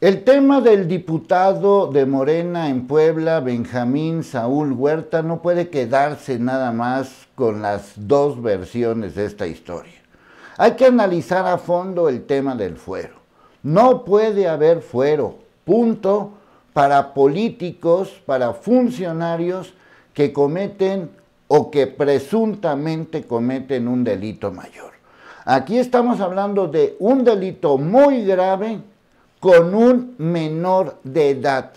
El tema del diputado de Morena en Puebla, Benjamín Saúl Huerta, no puede quedarse nada más con las dos versiones de esta historia. Hay que analizar a fondo el tema del fuero. No puede haber fuero, punto, para políticos, para funcionarios que cometen o que presuntamente cometen un delito mayor. Aquí estamos hablando de un delito muy grave, con un menor de edad,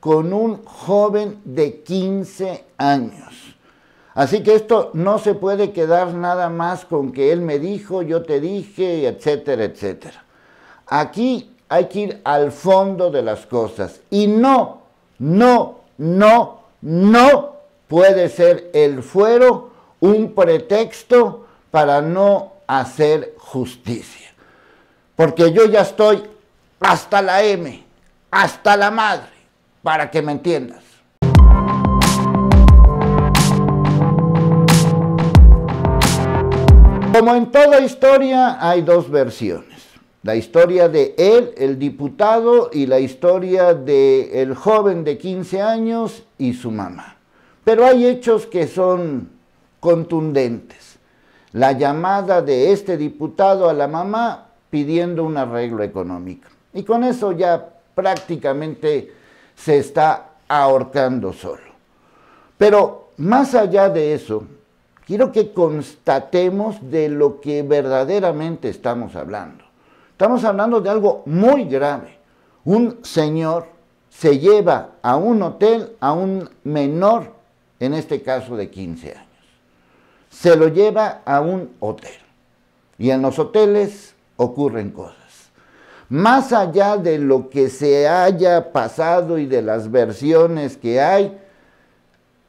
con un joven de 15 años. Así que esto no se puede quedar nada más con que él me dijo, yo te dije, etcétera, etcétera. Aquí hay que ir al fondo de las cosas. Y no puede ser el fuero un pretexto para no hacer justicia. Porque yo ya estoy hasta la M, hasta la madre, para que me entiendas. Como en toda historia, hay dos versiones. La historia de él, el diputado, y la historia del joven de 15 años y su mamá. Pero hay hechos que son contundentes. La llamada de este diputado a la mamá pidiendo un arreglo económico. Y con eso ya prácticamente se está ahorcando solo. Pero más allá de eso, quiero que constatemos de lo que verdaderamente estamos hablando. Estamos hablando de algo muy grave. Un señor se lleva a un hotel a un menor, en este caso de 15 años. Se lo lleva a un hotel. Y en los hoteles ocurren cosas. Más allá de lo que se haya pasado y de las versiones que hay,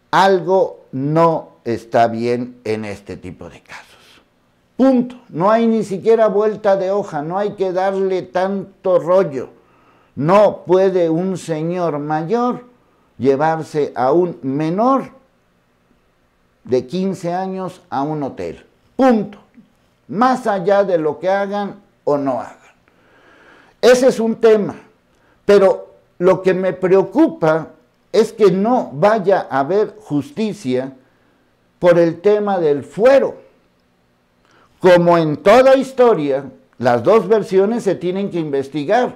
algo no está bien en este tipo de casos. Punto. No hay ni siquiera vuelta de hoja, no hay que darle tanto rollo. No puede un señor mayor llevarse a un menor de 15 años a un hotel. Punto. Más allá de lo que hagan o no hagan. Ese es un tema, pero lo que me preocupa es que no vaya a haber justicia por el tema del fuero. Como en toda historia, las dos versiones se tienen que investigar.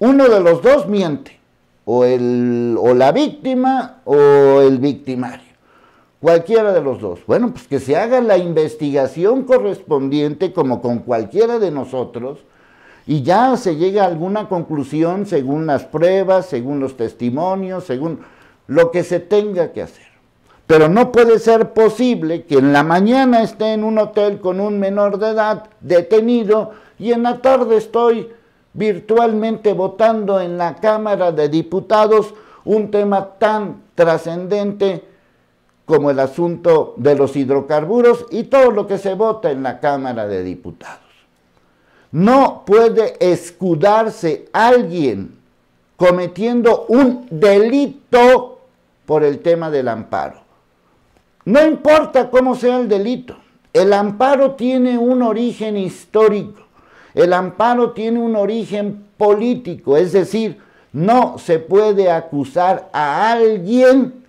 Uno de los dos miente, o la víctima o el victimario, cualquiera de los dos. Bueno, pues que se haga la investigación correspondiente como con cualquiera de nosotros, y ya se llega a alguna conclusión según las pruebas, según los testimonios, según lo que se tenga que hacer. Pero no puede ser posible que en la mañana esté en un hotel con un menor de edad detenido y en la tarde estoy virtualmente votando en la Cámara de Diputados un tema tan trascendente como el asunto de los hidrocarburos y todo lo que se vota en la Cámara de Diputados. No puede escudarse alguien cometiendo un delito por el tema del amparo. No importa cómo sea el delito, el amparo tiene un origen histórico, el amparo tiene un origen político, es decir, no se puede acusar a alguien,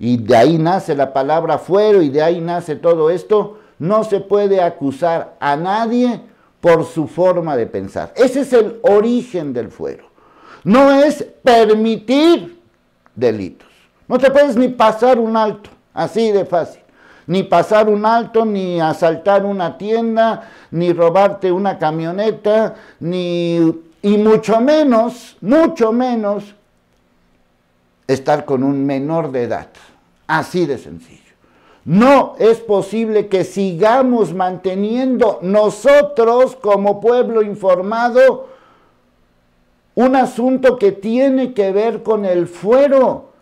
y de ahí nace la palabra fuero y de ahí nace todo esto, no se puede acusar a nadie por su forma de pensar. Ese es el origen del fuero. No es permitir delitos. No te puedes ni pasar un alto, así de fácil. Ni pasar un alto, ni asaltar una tienda, ni robarte una camioneta, y mucho menos, estar con un menor de edad. Así de sencillo. No es posible que sigamos manteniendo nosotros como pueblo informado un asunto que tiene que ver con el fuero.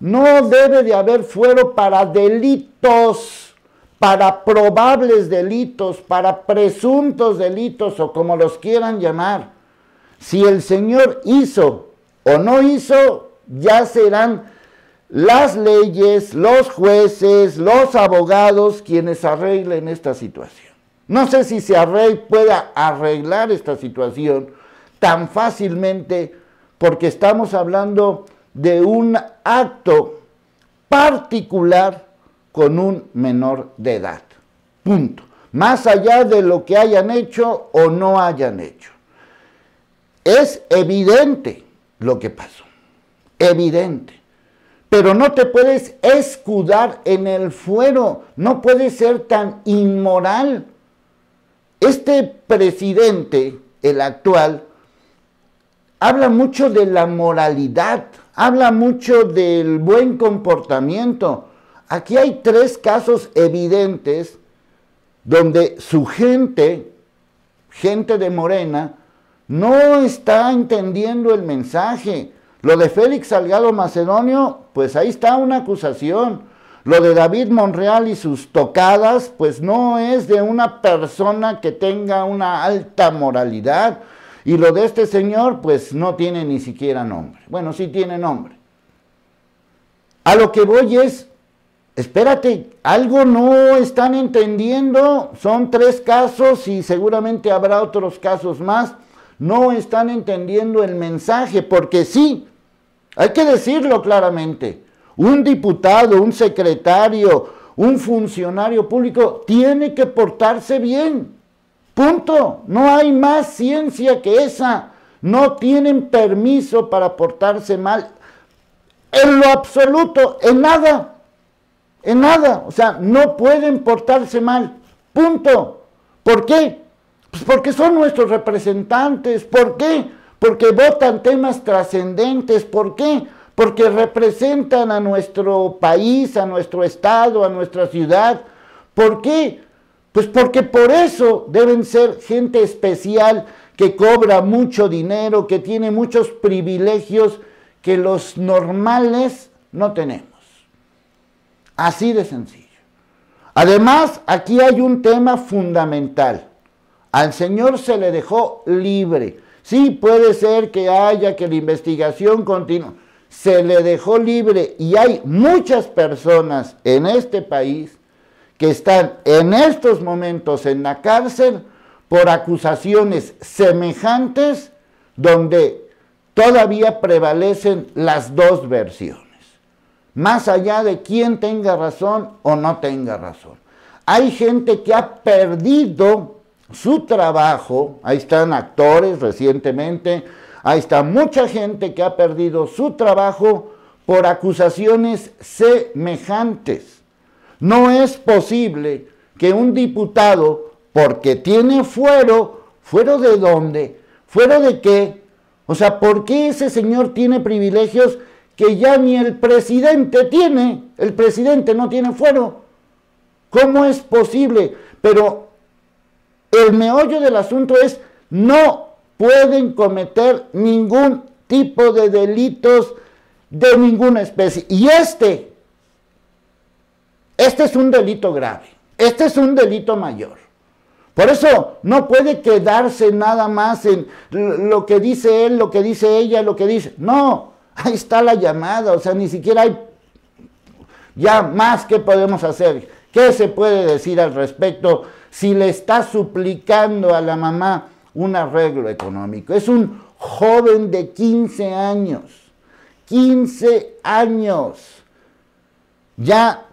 No debe de haber fuero para delitos, para probables delitos, para presuntos delitos o como los quieran llamar. Si el señor hizo o no hizo, ya serán las leyes, los jueces, los abogados, quienes arreglen esta situación. No sé si se pueda arreglar esta situación tan fácilmente, porque estamos hablando de un acto particular con un menor de edad. Punto. Más allá de lo que hayan hecho o no hayan hecho. Es evidente lo que pasó, evidente. Pero no te puedes escudar en el fuero, no puedes ser tan inmoral. Este presidente, el actual, habla mucho de la moralidad, habla mucho del buen comportamiento. Aquí hay tres casos evidentes donde su gente, gente de Morena, no está entendiendo el mensaje. Lo de Félix Salgado Macedonio, pues ahí está una acusación. Lo de David Monreal y sus tocadas, pues no es de una persona que tenga una alta moralidad. Y lo de este señor, pues no tiene ni siquiera nombre. Bueno, sí tiene nombre. A lo que voy es, espérate, algo no están entendiendo. Son tres casos y seguramente habrá otros casos más. No están entendiendo el mensaje, porque sí, hay que decirlo claramente, un diputado, un secretario, un funcionario público tiene que portarse bien, punto. No hay más ciencia que esa, no tienen permiso para portarse mal, en lo absoluto, en nada, o sea, no pueden portarse mal, punto. ¿Por qué? Pues porque son nuestros representantes. ¿Por qué? Porque votan temas trascendentes. ¿Por qué? Porque representan a nuestro país, a nuestro estado, a nuestra ciudad. ¿Por qué? Pues porque por eso deben ser gente especial, que cobra mucho dinero, que tiene muchos privilegios que los normales no tenemos. Así de sencillo. Además, aquí hay un tema fundamental. Al señor se le dejó libre. Sí, puede ser que haya que la investigación continúe. Se le dejó libre y hay muchas personas en este país que están en estos momentos en la cárcel por acusaciones semejantes donde todavía prevalecen las dos versiones. Más allá de quién tenga razón o no tenga razón. Hay gente que ha perdido su trabajo, ahí están actores recientemente, ahí está mucha gente que ha perdido su trabajo por acusaciones semejantes. No es posible que un diputado, porque tiene fuero, ¿fuero de dónde? ¿Fuero de qué? O sea, ¿por qué ese señor tiene privilegios que ya ni el presidente tiene? El presidente no tiene fuero. ¿Cómo es posible? Pero el meollo del asunto es, no pueden cometer ningún tipo de delitos de ninguna especie. Y este es un delito grave, este es un delito mayor. Por eso no puede quedarse nada más en lo que dice él, lo que dice ella, lo que dice. No, ahí está la llamada, o sea, ni siquiera hay ya más que podemos hacer. ¿Qué se puede decir al respecto si le está suplicando a la mamá un arreglo económico? Es un joven de 15 años, 15 años. Ya,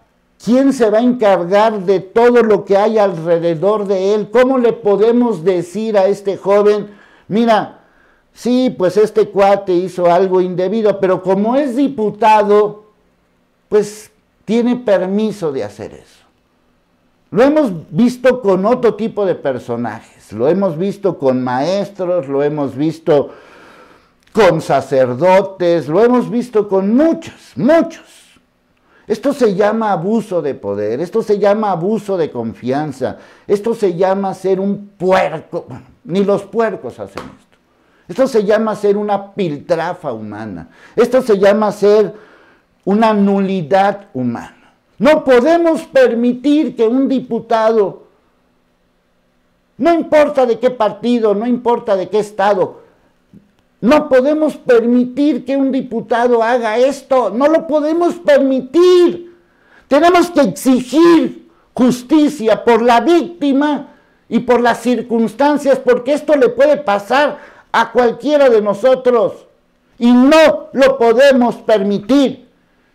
¿quién se va a encargar de todo lo que hay alrededor de él? ¿Cómo le podemos decir a este joven, mira, sí, pues este cuate hizo algo indebido, pero como es diputado, pues tiene permiso de hacer eso? Lo hemos visto con otro tipo de personajes, lo hemos visto con maestros, lo hemos visto con sacerdotes, lo hemos visto con muchos, muchos. Esto se llama abuso de poder, esto se llama abuso de confianza, esto se llama ser un puerco, bueno, ni los puercos hacen esto. Esto se llama ser una piltrafa humana, esto se llama ser una nulidad humana. No podemos permitir que un diputado, no importa de qué partido, no importa de qué estado, no podemos permitir que un diputado haga esto, no lo podemos permitir. Tenemos que exigir justicia por la víctima y por las circunstancias, porque esto le puede pasar a cualquiera de nosotros y no lo podemos permitir.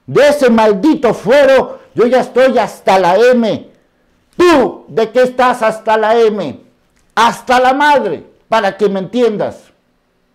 De ese maldito fuero yo ya estoy hasta la M. ¿Tú de qué estás hasta la M? Hasta la madre, para que me entiendas.